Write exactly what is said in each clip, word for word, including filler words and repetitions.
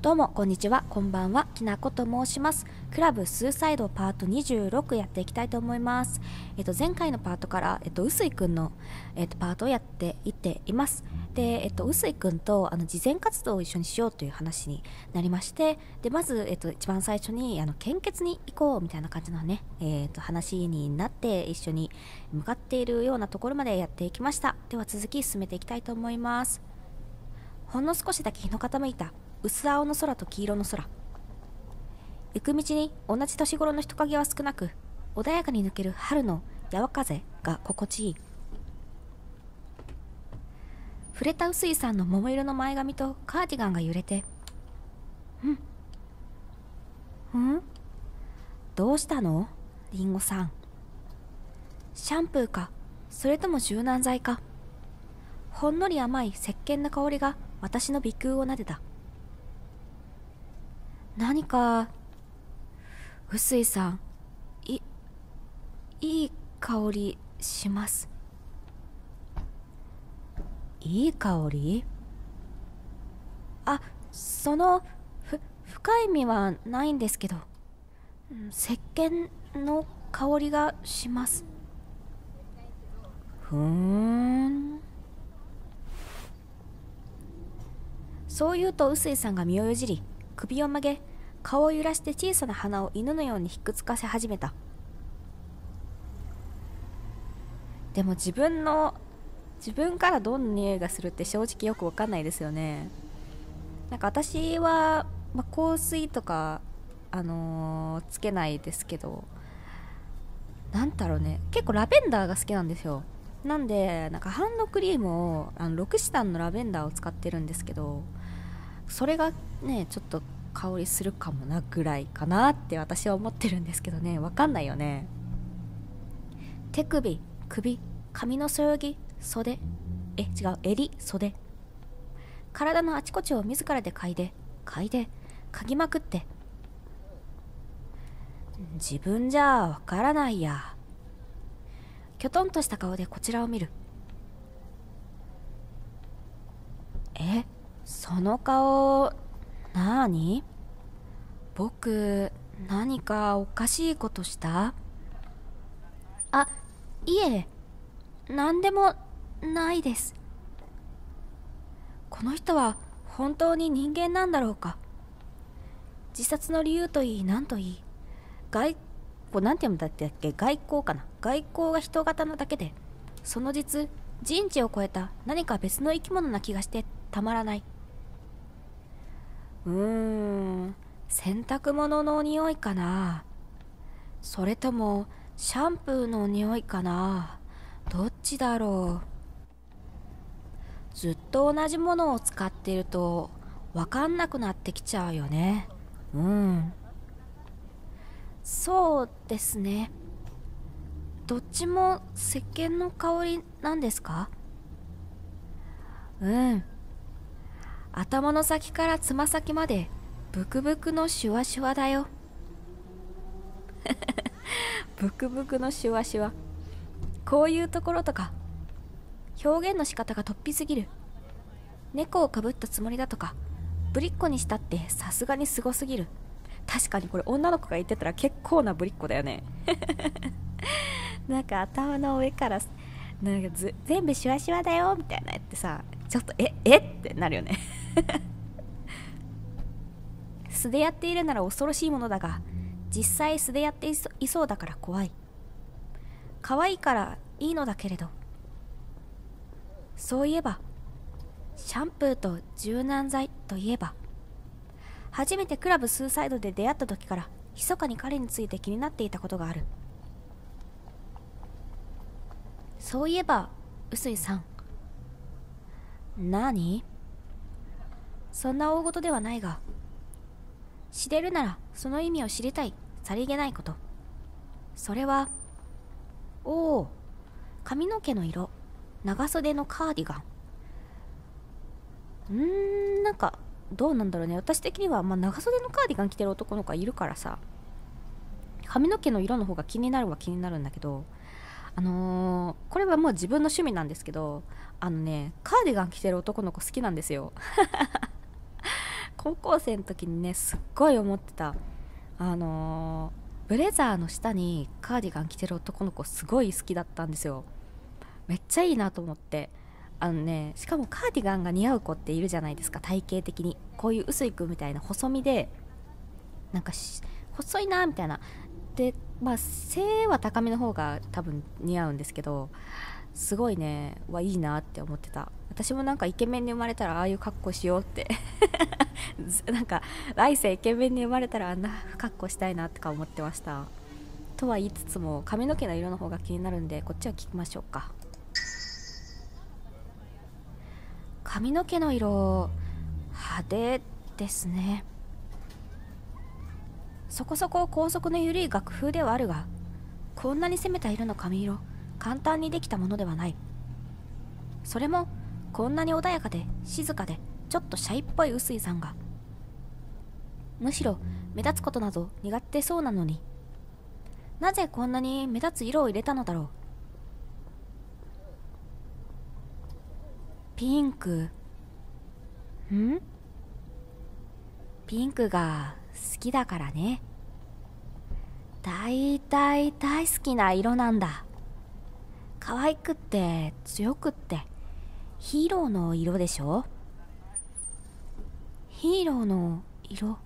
どうもこんにちは、こんばんは、きなこと申します。クラブスーサイドパートにじゅうろくやっていきたいと思います。えっと、前回のパートから、えっと、臼井くんの、えっと、パートをやっていっています。で、えっと、臼井くんとあの慈善活動を一緒にしようという話になりまして、で、まず、えっと、一番最初にあの献血に行こうみたいな感じのね、えっと、話になって一緒に向かっているようなところまでやっていきました。では続き進めていきたいと思います。ほんの少しだけ日の傾いた。薄青の空と黄色の空。行く道に同じ年頃の人影は少なく、穏やかに抜ける春のやわ風が心地いい。触れた臼井さんの桃色の前髪とカーディガンが揺れて、うんうんどうしたのリンゴさん。シャンプーか、それとも柔軟剤か。ほんのり甘い石鹸の香りが私の鼻腔を撫でた。何か、臼井さん、い、いい香りします。いい香り？あ、その、ふ、深い意味はないんですけど、石鹸の香りがします。ふーん。そう言うと臼井さんが身をよじり、首を曲げ、顔を揺らして小さな鼻を犬のようにひっくつかせ始めた。でも自分の自分からどんな匂いがするって正直よく分かんないですよね。なんか私は、まあ、香水とかあのー、つけないですけど、なんだろうね、結構ラベンダーが好きなんですよ。なんでなんかハンドクリームをあのロクシタンのラベンダーを使ってるんですけど、それがねちょっと香りするかもなぐらいかなって私は思ってるんですけどね、わかんないよね。手首、首、髪のそよぎ、袖、え、違う、襟、袖、体のあちこちを自らで嗅いで、嗅いで、嗅ぎまくって、自分じゃわからないや。きょとんとした顔でこちらを見る。え、その顔、なーに？僕、何かおかしいことした？あ、いえ、なんでもないです。この人は本当に人間なんだろうか。自殺の理由といい、なんといい、外、こうなんて読むんだっけ、外交かな。外交が人型なだけで、その実、人知を超えた何か別の生き物な気がしてたまらない。うーん、洗濯物の匂いかな、それともシャンプーの匂いかな、どっちだろう。ずっと同じものを使っていると分かんなくなってきちゃうよね。うん、そうですね。どっちも石鹸の香りなんですか？うん、頭の先からつま先までブクブクのシュワシュワだよ。ブクブクのシュワシュワ。こういうところとか、表現の仕方が突飛すぎる。猫をかぶったつもりだとか、ぶりっ子にしたってさすがにすごすぎる。確かにこれ女の子が言ってたら結構なぶりっ子だよね。なんか頭の上からなんかず全部シュワシュワだよみたいなやってさ、ちょっとええってなるよね。素でやっているなら恐ろしいものだが、実際素でやってい そ, いそうだから怖い。可愛いからいいのだけれど、そういえばシャンプーと柔軟剤といえば、初めてクラブスーサイドで出会った時から密かに彼について気になっていたことがある。そういえば臼井さん、なに？そんな大事ではないが、知れるならその意味を知りたい、さりげないこと。それは、おお、髪の毛の色、長袖のカーディガン。んー、なんか、どうなんだろうね。私的には、まあ、長袖のカーディガン着てる男の子がいるからさ、髪の毛の色の方が気になるは気になるんだけど、あのー、これはもう自分の趣味なんですけど、あのね、カーディガン着てる男の子好きなんですよ。高校生の時にねすっごい思ってた、あのー、ブレザーの下にカーディガン着てる男の子すごい好きだったんですよ。めっちゃいいなと思って、あのね、しかもカーディガンが似合う子っているじゃないですか、体型的に。こういう薄い子みたいな細身でなんか細いなみたいなで、まあ背は高めの方が多分似合うんですけど、すごいねはいいなって思ってた。私もなんかイケメンに生まれたらああいう格好しようってなんか来世イケメンに生まれたらあんな格好したいなとか思ってました。とは言いつつも髪の毛の色の方が気になるんで、こっちは聞きましょうか。髪の毛の色派手ですね。そこそこ高速の緩い楽風ではあるが、こんなに攻めた色の髪色、簡単にできたものではない。それもこんなに穏やかで静かでちょっとシャイっぽい臼井さんが、むしろ目立つことなど苦手そうなのに、なぜこんなに目立つ色を入れたのだろう。ピンク、ん?ピンクが好きだからね。大体大好きな色なんだ。可愛くって強くってヒーローの色でしょ。ヒーローの色、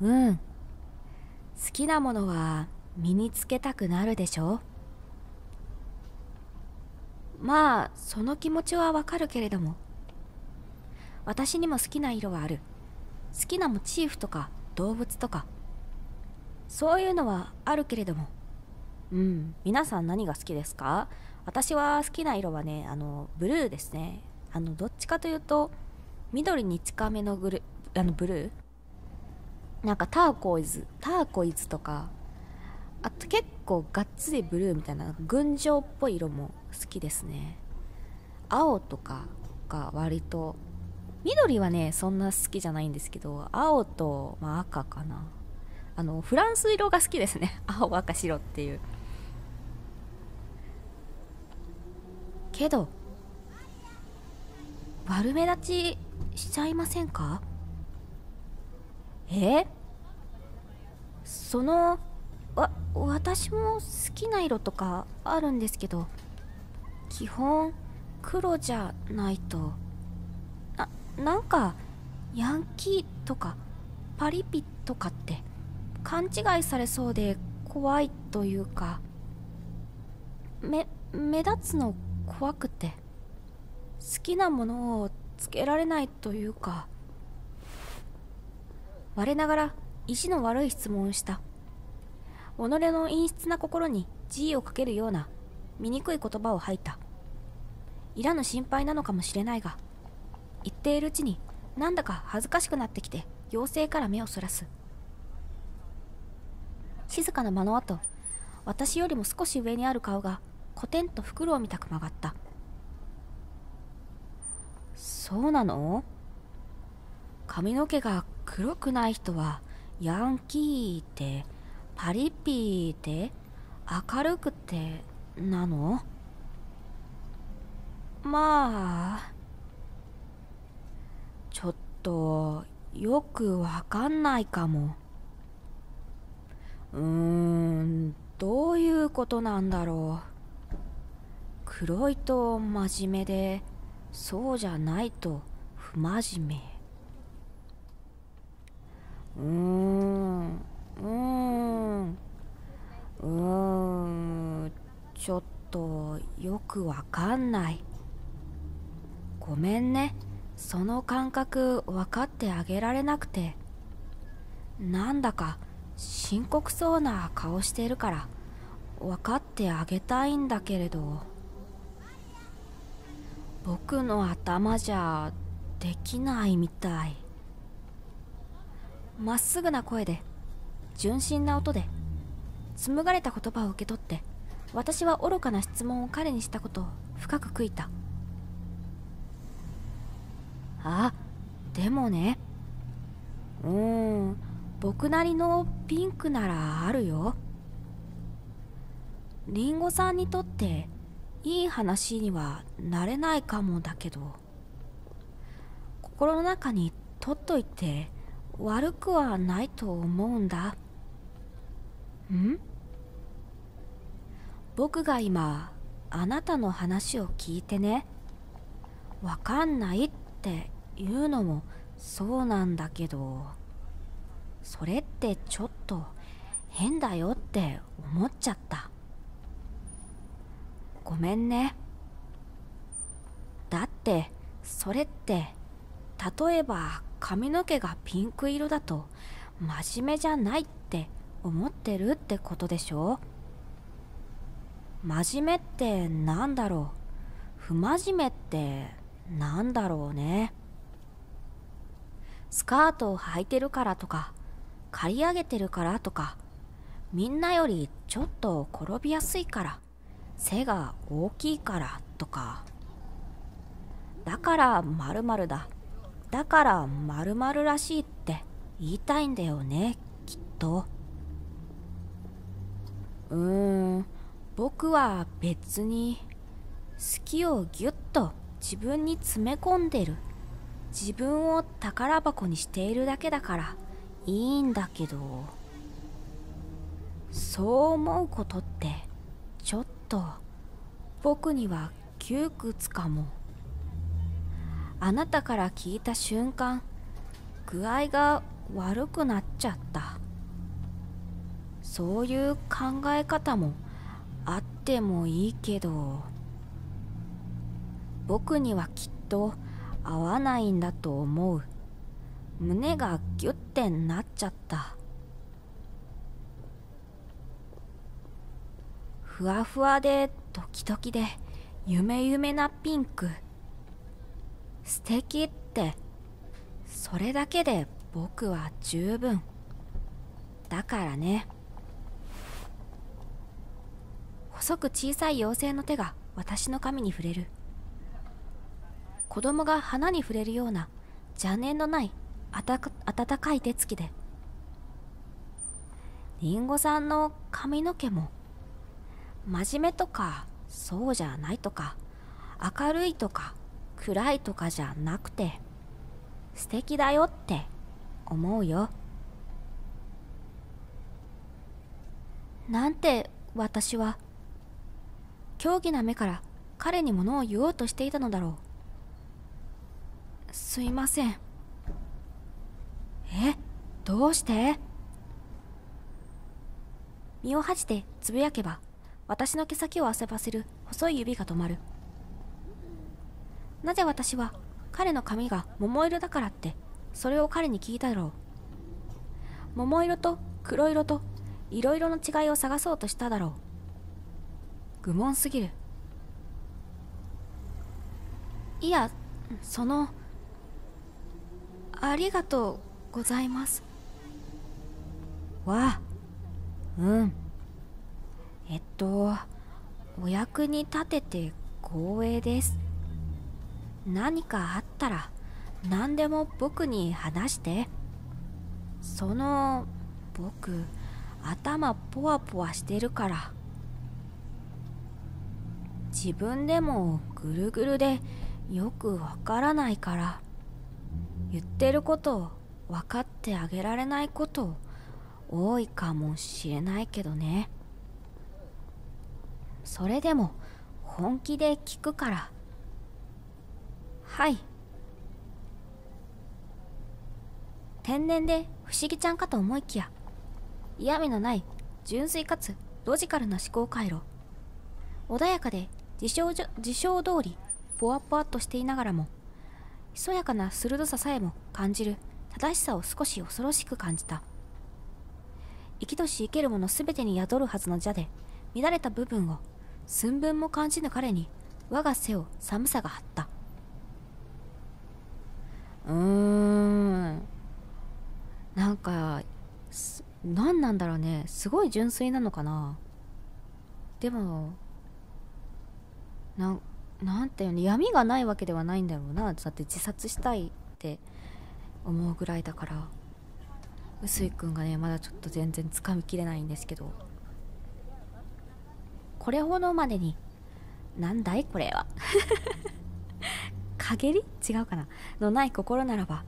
うん、好きなものは身につけたくなるでしょ。まあその気持ちはわかるけれども、私にも好きな色はある。好きなモチーフとか動物とかそういうのはあるけれども、うん、皆さん何が好きですか？私は好きな色はね、あのブルーですね。あのどっちかというと緑に近めのグルあのブルー、なんかターコイズターコイズとか、あと結構がっつりブルーみたいな群青っぽい色も好きですね。青とかが割と、緑はねそんな好きじゃないんですけど、青と、まあ、赤かな。あのフランス色が好きですね。青赤白っていうけど、悪目立ちしちゃいませんか？え、そのわ私も好きな色とかあるんですけど、基本黒じゃないとな、なんかヤンキーとかパリピとかって勘違いされそうで怖いというか、め目立つの怖くて好きなものをつけられないというか。我ながら意地の悪い質問をした。己の陰湿な心に慈悲をかけるような醜い言葉を吐いた。いらぬ心配なのかもしれないが、言っているうちになんだか恥ずかしくなってきて妖精から目をそらす。静かな間のあと、私よりも少し上にある顔がコテンと袋を見たく曲がった。そうなの？髪の毛が黒くない人はヤンキーでパリピーで明るくてなの？まあちょっとよくわかんないかも。うーん、どういうことなんだろう。黒いと真面目で、そうじゃないと不真面目。うーんうーんうーんちょっとよくわかんない。ごめんね、その感覚分かってあげられなくて。なんだか深刻そうな顔してるから分かってあげたいんだけれど、僕の頭じゃできないみたい。まっすぐな声で純真な音で紡がれた言葉を受け取って、私は愚かな質問を彼にしたことを深く悔いた。あ、でもね、うーん、僕なりのピンクならあるよ。リンゴさんにとっていい話にはなれないかもだけど、心の中に取っといて悪くはないと思うんだ。ん？僕が今あなたの話を聞いてね、わかんないって言うのもそうなんだけど、それってちょっと変だよって思っちゃった。ごめんね。だってそれって例えば髪の毛がピンク色だと真面目じゃないって思ってるってことでしょ。真面目ってなんだろう、不真面目ってなんだろうね。スカートを履いてるからとか、刈り上げてるからとか、みんなよりちょっと転びやすいから、背が大きいからとか、だから〇〇だ、だから〇〇らしいって言いたいんだよね、きっと。うーん、僕は別に好きをぎゅっと自分に詰め込んでる、自分を宝箱にしているだけだからいいんだけど、そう思うことってちょっと僕には窮屈かも。あなたから聞いた瞬間、具合が悪くなっちゃった。そういう考え方もあってもいいけど、僕にはきっと合わないんだと思う。胸がギュッてなっちゃった。ふわふわでドキドキでゆめゆめなピンク、素敵って、それだけで僕は十分だからね。細く小さい妖精の手が私の髪に触れる。子供が花に触れるような邪念のないあたか温かい手つきで、リンゴさんの髪の毛も真面目とかそうじゃないとか、明るいとか暗いとかじゃなくて、素敵だよって思うよ。なんて私は狂気な目から彼に物を言おうとしていたのだろう。すいません。え、どうして？身を恥じてつぶやけば、私の毛先を遊ばせる細い指が止まる。なぜ私は彼の髪が桃色だからってそれを彼に聞いたろう。桃色と黒色といろいろの違いを探そうとしただろう。愚問すぎる。いや、その、ありがとうございますわ。あ、うん、えっとお役に立てて光栄です。何かあったら何でも僕に話して。その、僕頭ポワポワしてるから、自分でもぐるぐるでよくわからないから、言ってることを分かってあげられないこと多いかもしれないけどね。それでも本気で聞くから。はい。天然で不思議ちゃんかと思いきや、嫌味のない純粋かつロジカルな思考回路、穏やかで事象じょ事象通りポワポワっとしていながらも、ひそやかな鋭ささえも感じる正しさを少し恐ろしく感じた。生きとし生けるものすべてに宿るはずの蛇で乱れた部分を寸分も感じぬ彼に、我が背を寒さが張った。うーん、なんか何なんだろうね。すごい純粋なのかな。でもな、なんていうの、闇がないわけではないんだろうな。だって自殺したいって思うぐらいだから。臼井くんがね、まだちょっと全然つかみきれないんですけど、これほどまでに、なんだいこれは陰り違うかなのない心ならば、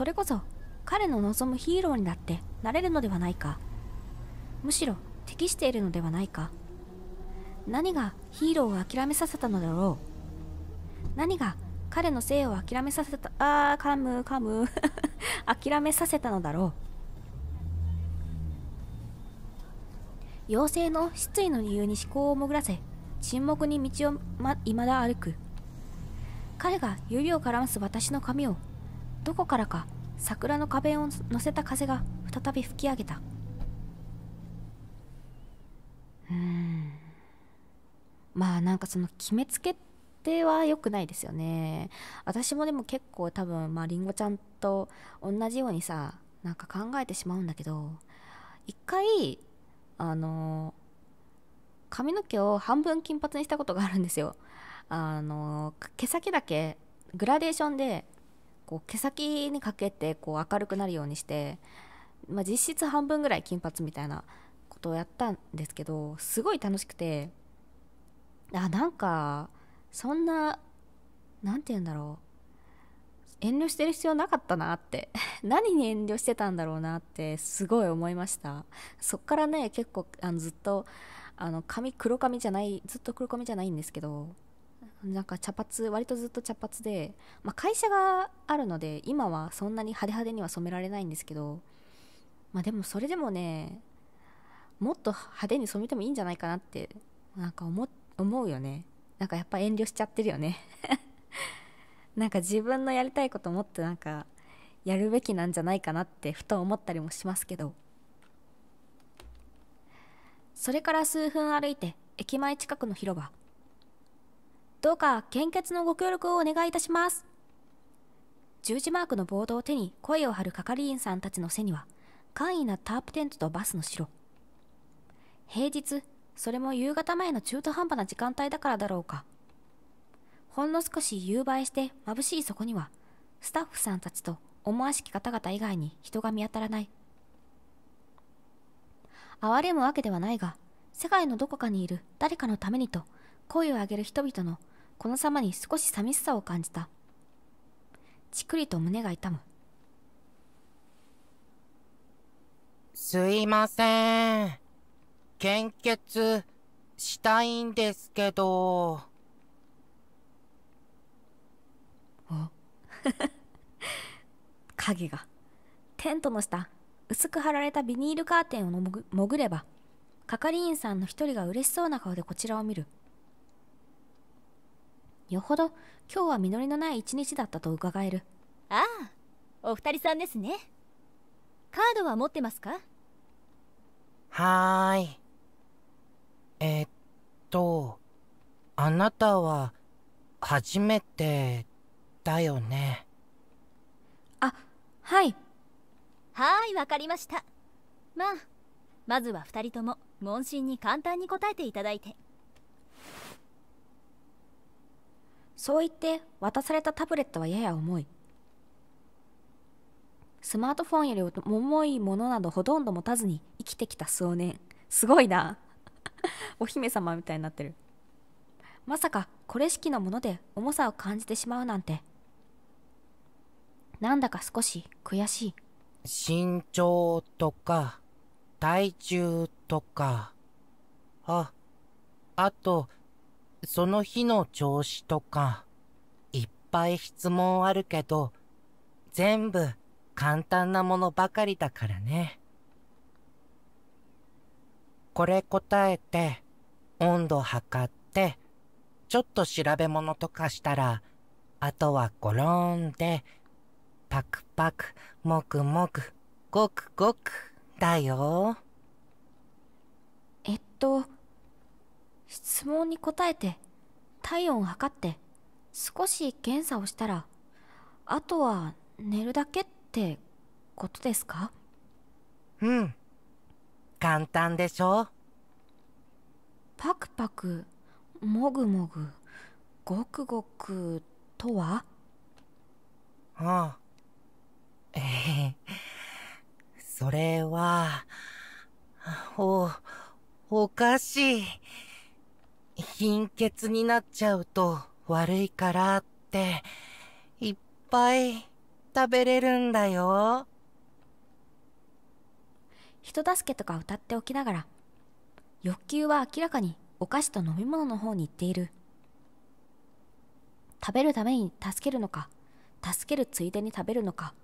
それこそ彼の望むヒーローにだってなれるのではないか。むしろ適しているのではないか。何がヒーローを諦めさせたのだろう。何が彼の生を諦めさせた、あー、噛む噛む諦めさせたのだろう。妖精の失意の理由に思考を潜らせ、沈黙に道をいまだ歩く。彼が指を絡ます私の髪を、どこからか桜の花弁を乗せた風が再び吹き上げた。うーん、まあなんかその決めつけっては良くないですよね。私もでも結構多分、まあ、りんごちゃんと同じようにさ、なんか考えてしまうんだけど、一回あの髪の毛を半分金髪にしたことがあるんですよ。あの毛先だけグラデーションでこう毛先にかけてこう明るくなるようにして、まあ、実質半分ぐらい金髪みたいなことをやったんですけど、すごい楽しくて、あ、なんかそんな、なんて言うんだろう、遠慮してる必要なかったなって何に遠慮してたんだろうなってすごい思いました。そっからね、結構あのずっとあの髪黒髪じゃないずっと黒髪じゃないんですけど、なんか茶髪、割とずっと茶髪で、まあ、会社があるので今はそんなに派手派手には染められないんですけど、まあ、でもそれでもね、もっと派手に染めてもいいんじゃないかなってなんか 思, 思うよね。なんかやっぱ遠慮しちゃってるよねなんか自分のやりたいこともっとなんかやるべきなんじゃないかなってふと思ったりもしますけど。それから数分歩いて駅前近くの広場。どうか献血のご協力をお願いいたします。十字マークのボードを手に声を張る係員さんたちの背には簡易なタープテントとバスの白。平日、それも夕方前の中途半端な時間帯だからだろうか。ほんの少し夕映えして眩しいそこにはスタッフさんたちと思わしき方々以外に人が見当たらない。哀れむわけではないが、世界のどこかにいる誰かのためにと声を上げる人々のこの様に少し寂しさを感じた。ちくりと胸が痛む。すいません。献血したいんですけど。あ影が。テントの下、薄く張られたビニールカーテンをもぐ潜れば、係員さんの一人が嬉しそうな顔でこちらを見る。よほど今日は実りのない一日だったと伺える。ああ、お二人さんですね。カードは持ってますか？はーい。えっと、あなたは初めてだよね。あ、はい。はーい、わかりました。まあ、まずは二人とも問診に簡単に答えていただいて。そう言って渡されたタブレットはやや重い。スマートフォンより重いものなどほとんど持たずに生きてきた少年。すごいなお姫様みたいになってる。まさかこれ式のもので重さを感じてしまうなんて、なんだか少し悔しい。身長とか体重とか、ああとその日の調子とか、いっぱい質問あるけど、全部簡単なものばかりだからね。これ答えて、温度測って、ちょっと調べ物とかしたら、あとはゴローンで、パクパク、もくもく、ごくごく、だよ。えっと、質問に答えて、体温を測って、少し検査をしたら、あとは寝るだけってことですか？うん。簡単でしょ？パクパク、もぐもぐ、ごくごくとは？ああ。えへ。それは、お、おかしい。貧血になっちゃうと悪いからっていっぱい食べれるんだよ。人助けとか歌っておきながら、欲求は明らかにお菓子と飲み物の方に行っている。食べるために助けるのか、助けるついでに食べるのか、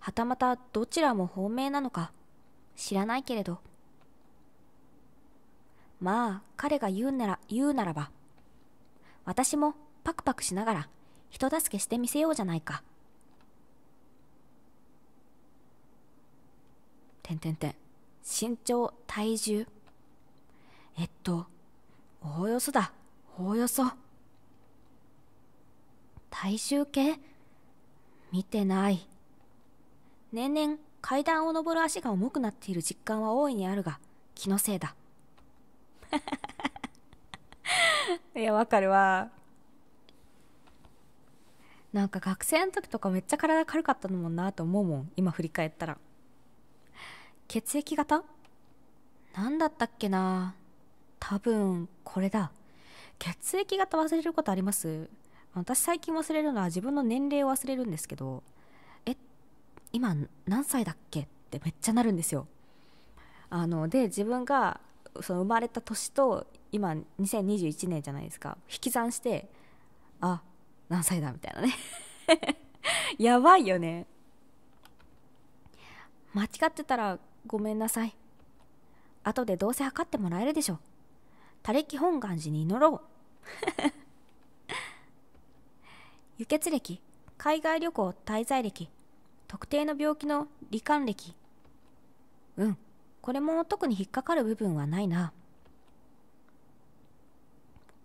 はたまたどちらも本命なのか知らないけれど、まあ彼が言うなら言うならば、私もパクパクしながら人助けしてみせようじゃないか。てんてんてん、身長、体重、えっとおおよそだ、おおよそ体重計見てない。年々階段を上る足が重くなっている実感は大いにあるが、気のせいだ。いや、わかるわ。なんか学生の時とかめっちゃ体軽かったのもんなと思うもん、今振り返ったら。血液型なんだったっけな、多分これだ。血液型忘れることあります？私最近忘れるのは自分の年齢を忘れるんですけど、え、今何歳だっけってめっちゃなるんですよ。あので自分がその生まれた年と今にせんにじゅういちねんじゃないですか、引き算して、あ、何歳だみたいなね。やばいよね。間違ってたらごめんなさい。後でどうせ測ってもらえるでしょ。他力本願寺に祈ろう。輸血歴、海外旅行滞在歴、特定の病気の罹患歴。うん、これも特に引っかかる部分はないな。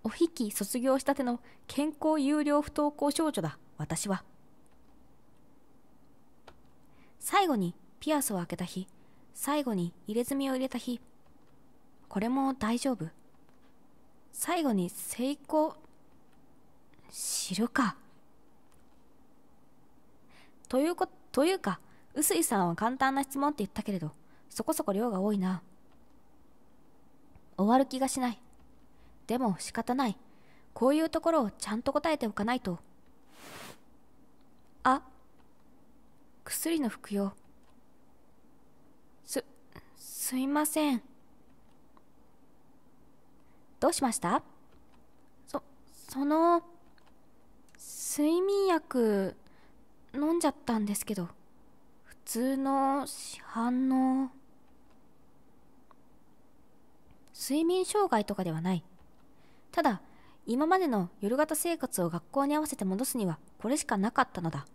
おひき卒業したての健康優良不登校少女だ、私は。最後にピアスを開けた日、最後に入れ墨を入れた日。これも大丈夫。最後に成功、知るか。というこ、というか、臼井さんは簡単な質問って言ったけれど、そこそこ量が多いな。終わる気がしない。でも仕方ない。こういうところをちゃんと答えておかないと。あ、薬の服用。す、すいません。どうしました？そ、その、睡眠薬、飲んじゃったんですけど、普通の市販の。睡眠障害とかではない。ただ今までの夜型生活を学校に合わせて戻すにはこれしかなかったのだ。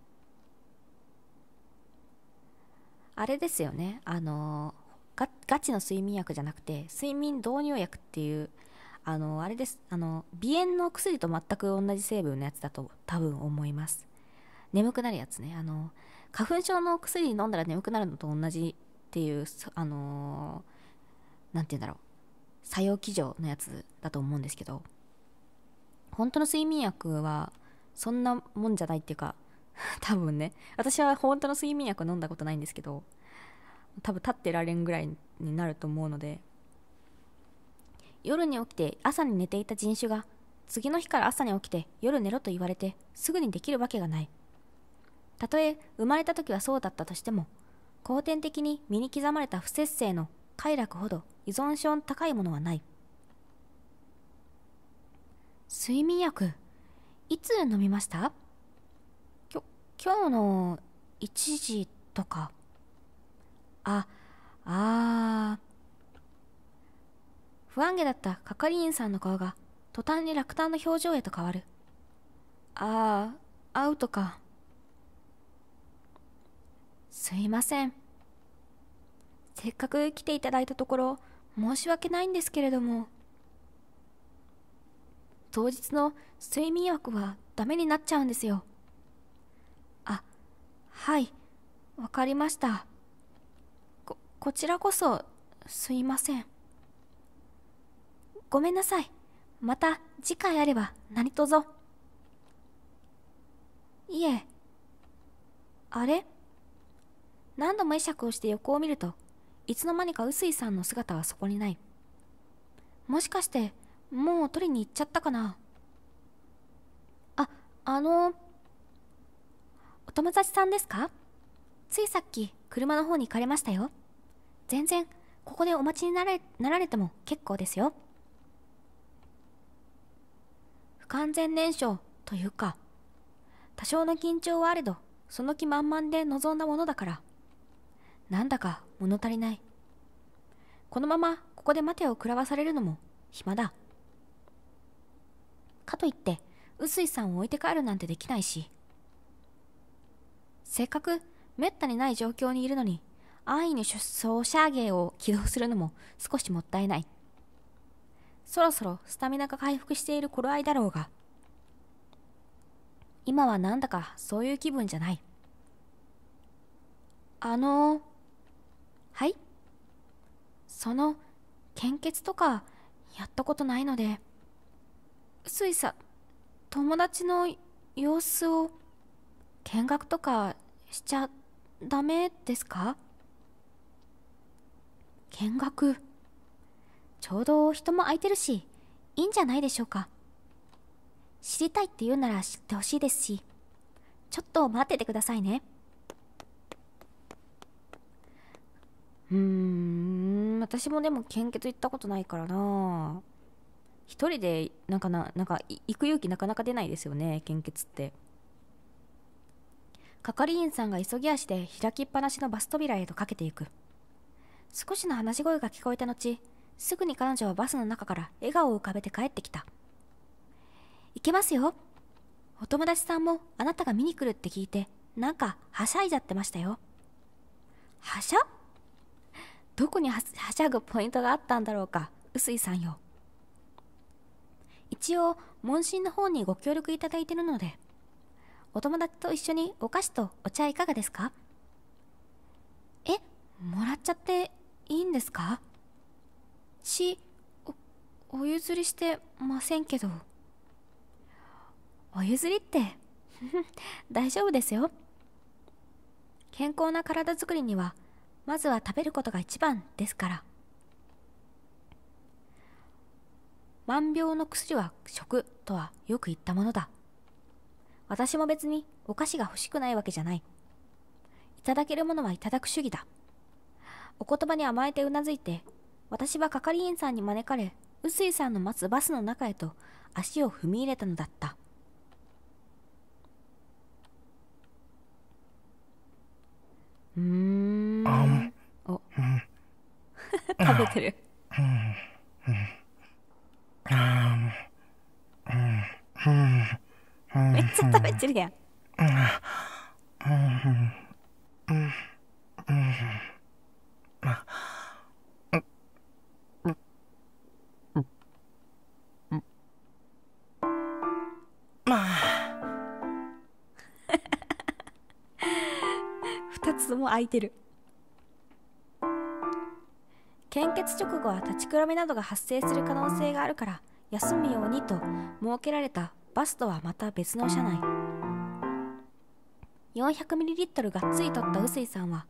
あれですよね、あのガ、ガチの睡眠薬じゃなくて睡眠導入薬っていう、あのあれです、あの鼻炎の薬と全く同じ成分のやつだと多分思います。眠くなるやつね。あの花粉症の薬飲んだら眠くなるのと同じっていう、あのー、なんて言うんだろう、作用基準のやつだと思うんですけど、本当の睡眠薬はそんなもんじゃないっていうか、多分ね、私は本当の睡眠薬飲んだことないんですけど、多分立ってられんぐらいになると思うので、夜に起きて朝に寝ていた人種が次の日から朝に起きて夜寝ろと言われてすぐにできるわけがない。たとえ生まれた時はそうだったとしても、後天的に身に刻まれた不節制の快楽ほど依存症の高いものはない。睡眠薬、いつ飲みました？きょ、今日のいちじとか。あ、あー。不安げだった係員さんの顔が途端に落胆の表情へと変わる。ああ、アウトか。すいません。せっかく来ていただいたところ、申し訳ないんですけれども。当日の睡眠薬はダメになっちゃうんですよ。あ、はい、わかりました。こ、こちらこそ、すいません。ごめんなさい。また次回あれば何とぞ。いえ、あれ？何度も会釈をして横を見ると、いつの間にか臼井さんの姿はそこにない。もしかしてもう取りに行っちゃったかな。あ、あの、お友達さんですか？ついさっき車の方に行かれましたよ。全然ここでお待ちになられ、なられても結構ですよ。不完全燃焼というか、多少の緊張はあれど、その気満々で臨んだものだから、なんだか物足りない。このままここで待てを食らわされるのも暇だ。かといって、臼井さんを置いて帰るなんてできないし。せっかくめったにない状況にいるのに、安易にソシャゲを起動するのも少しもったいない。そろそろスタミナが回復している頃合いだろうが、今はなんだかそういう気分じゃない。あのー、はい？その、献血とかやったことないので、臼井さん、友達の様子を見学とかしちゃダメですか？見学、ちょうど人も空いてるし、いいんじゃないでしょうか。知りたいって言うなら知ってほしいですし、ちょっと待っててくださいね。うーん、私もでも献血行ったことないからな。一人でなんかな、なんか行く勇気なかなか出ないですよね、献血って。係員さんが急ぎ足で開きっぱなしのバス扉へとかけていく。少しの話し声が聞こえた後、すぐに彼女はバスの中から笑顔を浮かべて帰ってきた。行けますよ。お友達さんもあなたが見に来るって聞いて、なんかはしゃいじゃってましたよ。はしゃ？どこに は, はしゃぐポイントがあったんだろうか、臼井さんよ。一応、問診の方にご協力いただいているので、お友達と一緒にお菓子とお茶いかがですか？え、もらっちゃっていいんですか？し、お、お譲りしてませんけど。お譲りって大丈夫ですよ。健康な体づくりにはまずは食べることが一番ですから。万病の薬は食とはよく言ったものだ。私も別にお菓子が欲しくないわけじゃない。いただけるものはいただく主義だ。お言葉に甘えてうなずいて、私は係員さんに招かれ、臼井さんの待つバスの中へと足を踏み入れたのだった。うーん。お食べてる。めっちゃ食べてるやん。もう空いてる。献血直後は立ちくらみなどが発生する可能性があるから、休むようにと設けられたバスとはまた別の車内。 よんひゃくミリリットル がっつりとった臼井さんは、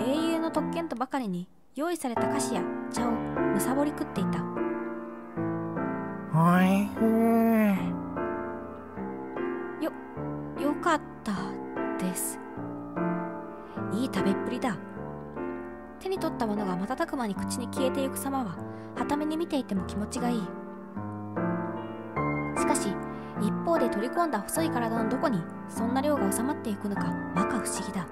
英雄の特権とばかりに用意された菓子や茶をむさぼり食っていた。おいしい。よよかったです。いい食べっぷりだ。手に取ったものが瞬く間に口に消えてゆく様は、傍目に見ていても気持ちがいい。しかし一方で取り込んだ細い体のどこにそんな量が収まっていくのか、摩訶不思議だ。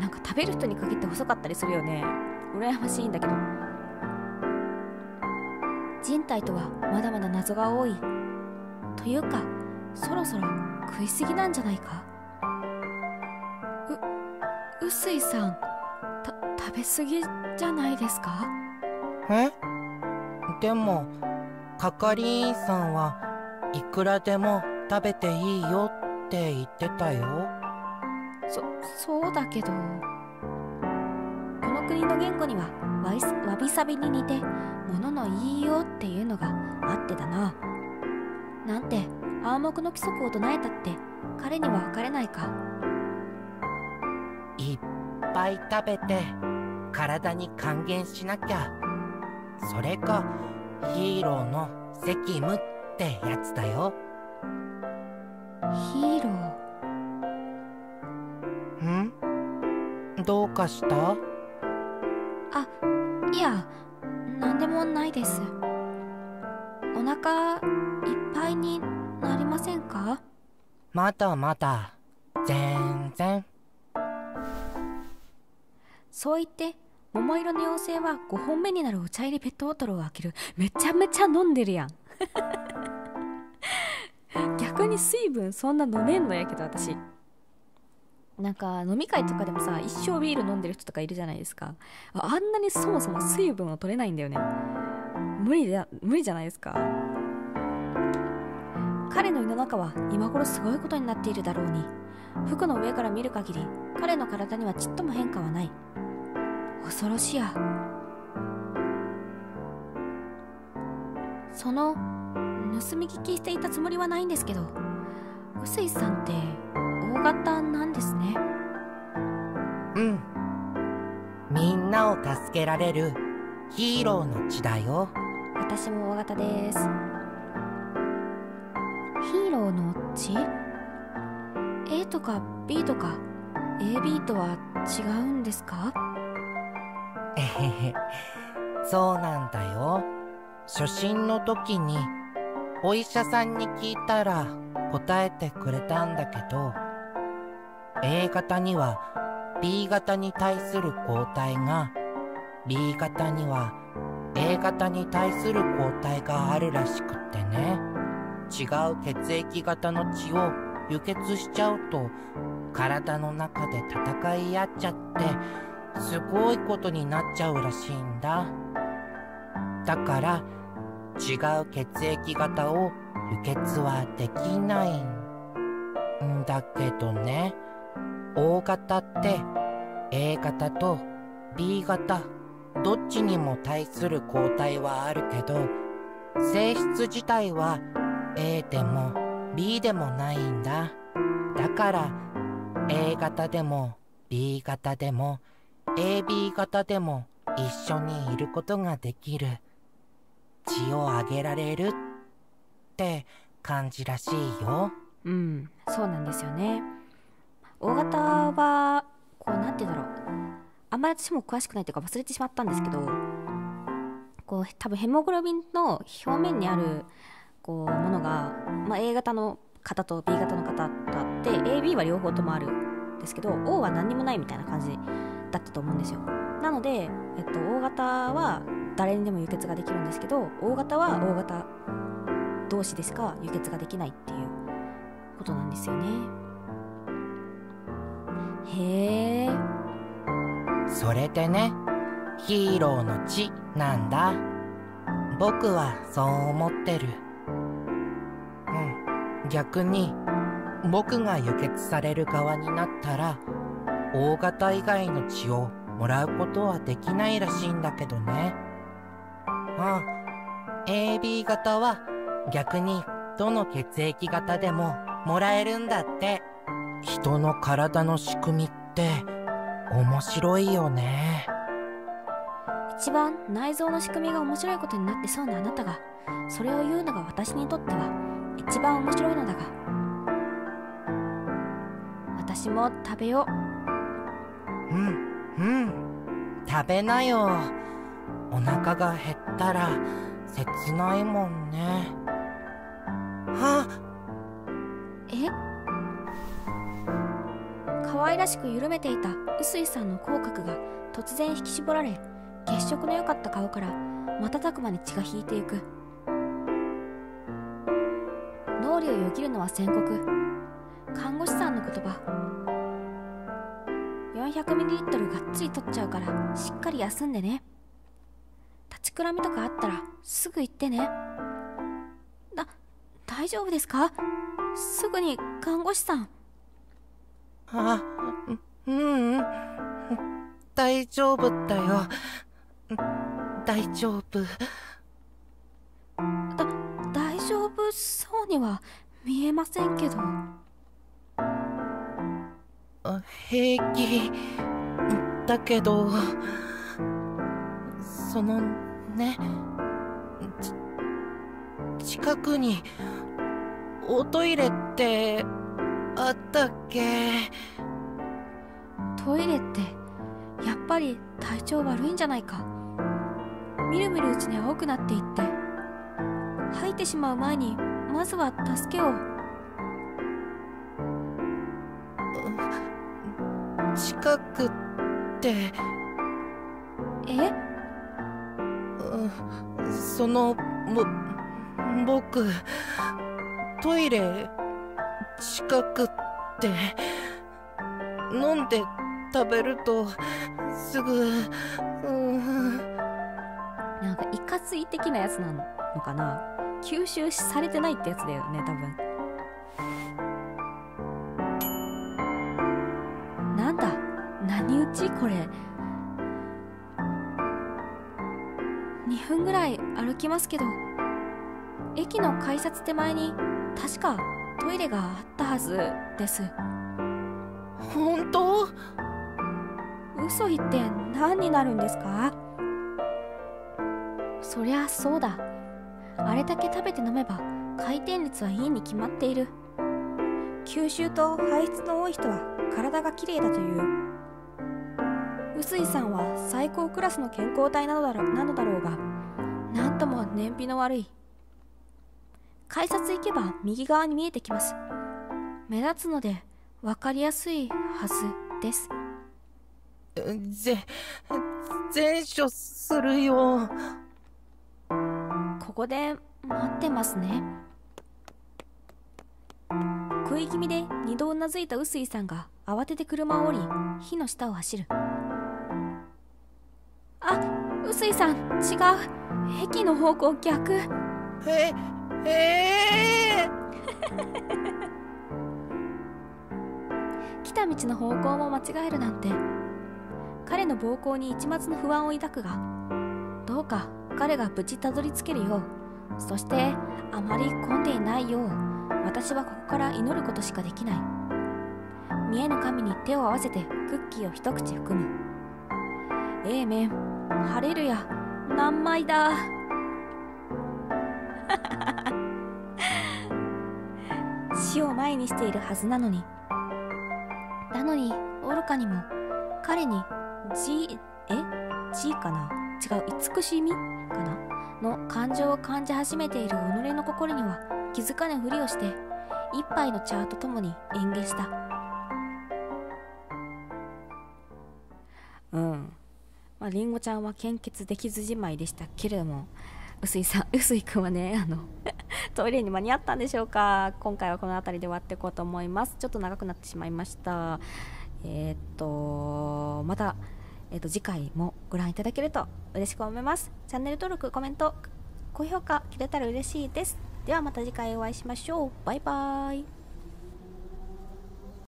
なんか食べる人に限って細かったりするよね。羨ましいんだけど。人体とはまだまだ謎が多い。というか、そろそろ食いすぎなんじゃないか。臼井さん、た、食べ過ぎじゃないですか？え？でも、係員さんはいくらでも食べていいよって言ってたよ。そ、そうだけど。この国の言語にはわい、わびさびに似て、もののいいよっていうのがあってだな。なんて、暗黙の規則を唱えたって、彼には分かれないか。いっぱい食べて体に還元しなきゃ、それがヒーローの責務ってやつだよ。ヒーロー。どうかした？あ、いや、なんでもないです。お腹いっぱいになりませんか？まだまだ、全然。そう言って、桃色の妖精はごほんめになるお茶入りペットボトルを開ける。めちゃめちゃ飲んでるやん。逆に水分そんな飲めんのやけど、私。なんか飲み会とかでもさ、一生ビール飲んでる人とかいるじゃないですか。あんなにそもそも水分を取れないんだよね。無理だ、無理じゃないですか。彼の胃の中は今頃すごいことになっているだろうに、服の上から見る限り彼の体にはちっとも変化はない。恐ろしや。その盗み聞きしていたつもりはないんですけど、臼井さんって大型なんですね。うん、みんなを助けられるヒーローの血だよ。私も大型です。ヒーローの血？ A とか B とか エービー とは違うんですか？えへへ、そうなんだよ。初診の時にお医者さんに聞いたら答えてくれたんだけど、 A 型には B 型に対する抗体が、 B 型には A 型に対する抗体があるらしくってね。違う血液型の血を輸血しちゃうと体の中で戦い合っちゃってすごいことになっちゃうらしいんだ。だから違う血液型を輸血はできないんだけどね。O型って A 型と B 型どっちにも対する抗体はあるけど、性質自体は A でも B でもないんだ。だから A 型でも B 型でも エービー 型でも一緒にいることができる。血をあげられるって感じらしいよ。うん、そうなんですよね。大型はこう、なんて言うんだろう、あんまり私も詳しくないというか忘れてしまったんですけど、こう多分ヘモグロビンの表面にあるこうものが、まあ、A 型の方と B 型の方とあって エービー は両方ともあるんですけど、 O は何にもないみたいな感じだったと思うんですよ。なので、えっと、O 型は誰にでも輸血ができるんですけど、 O 型は O 型同士でしか輸血ができないっていうことなんですよね。へえ。それでね、ヒーローの血なんだ。僕はそう思ってる。うん、逆に僕が輸血される側になったら O 型以外の血をもらうことはできないらしいんだけどね。ああ、 エービー 型は逆にどの血液型でももらえるんだって。人の体の仕組みって面白いよね。一番内臓の仕組みが面白いことになってそうなあなたが、それを言うのが私にとっては一番面白いのだが、私も食べよう。うんうん、食べなよ。お腹が減ったら切ないもんね。はえ、可愛らしく緩めていた臼井さんの口角が突然引き絞られ、血色の良かった顔から瞬く間に血が引いていく。脳裏をよぎるのは宣告。看護師さんの言葉。よんひゃくミリリットルがっつり取っちゃうからしっかり休んでね。立ちくらみとかあったらすぐ行ってね。だ、大丈夫ですか？すぐに看護師さん。あ、う、うんうん。大丈夫だよ。大丈夫。だ、大丈夫そうには見えませんけど。あ、平気。だけど、そのね、ち近くにおトイレってあったっけ？トイレってぱり体調悪いんじゃないか。みるみるうちに青くなっていって、吐いてしまう前にまずは助けを。近くってえそのぼ僕トイレ近くって飲んで食べるとすぐ、うん、なんかいかつい的なやつなのかな。吸収されてないってやつだよね多分。なんだ何打ちこれ。にふんぐらい歩きますけど、駅の改札手前に確かトイレがあったはずです。本当？嘘言って何になるんですか。そりゃそうだ、あれだけ食べて飲めば回転率はいいに決まっている。吸収と排出の多い人は体がきれいだという。臼井さんは最高クラスの健康体なのだろう、なのだろうが、なんとも燃費の悪い。改札行けば右側に見えてきます。目立つので分かりやすいはずです。ぜ全処するよ。ここで待ってますね。食い気味で二度うなずいた臼井さんが慌てて車を降り火の下を走る。あ、臼井さん、違う。駅の方向逆。え、えー、来た道の方向も間違えるなんて。彼の暴行に一抹の不安を抱くが、どうか彼が無事たどり着けるよう、そしてあまり混んでいないよう、私はここから祈ることしかできない。見えぬ神に手を合わせてクッキーを一口含む。エーメン、ハレルヤ、何枚だ。死を前にしているはずなのに、なのに愚かにも彼に「じ」え「じ」かな、違う、慈しみかなの感情を感じ始めている己の心には気づかぬふりをして、一杯の茶とともに嚥下した。うんまあ、りんごちゃんは献血できずじまいでしたけれども、臼井さん、臼井くんはね、あのトイレに間に合ったんでしょうか。今回はこの辺りで終わっていこうと思います。ちょっと長くなってしまいました。えー、っと、また、えー、っと次回もご覧いただけると嬉しく思います。チャンネル登録、コメント、高評価くれたら嬉しいです。ではまた次回お会いしましょう。バイバーイ。